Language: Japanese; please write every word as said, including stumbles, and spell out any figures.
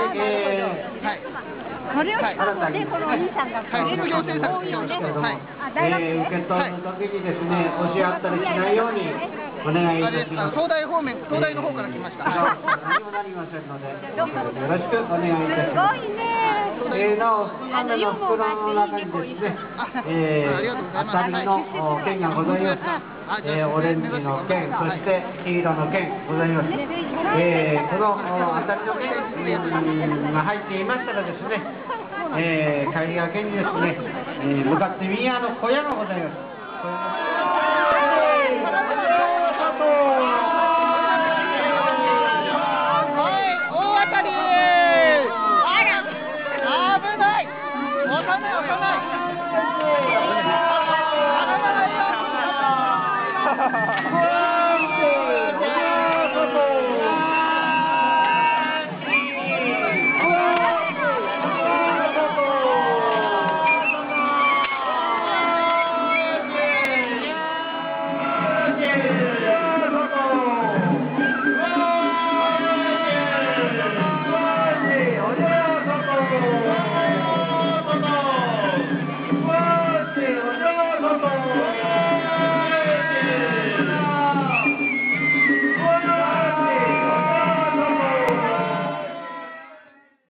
これを使うので、このお兄さんがくれるのが多いよね。受け取るときにですね、押し合ったりしないようにお願いいたします。東大方面、東大の方から来ました。何もなりませんので、よろしくお願いいたします。すごいね。なお、雨の袋の中にですね、熱海の剣がございます。オレンジの剣、そして黄色の剣ございます。この熱海の剣が入っていましたらですね、帰りがけにですね、向かって右側の小屋がございます。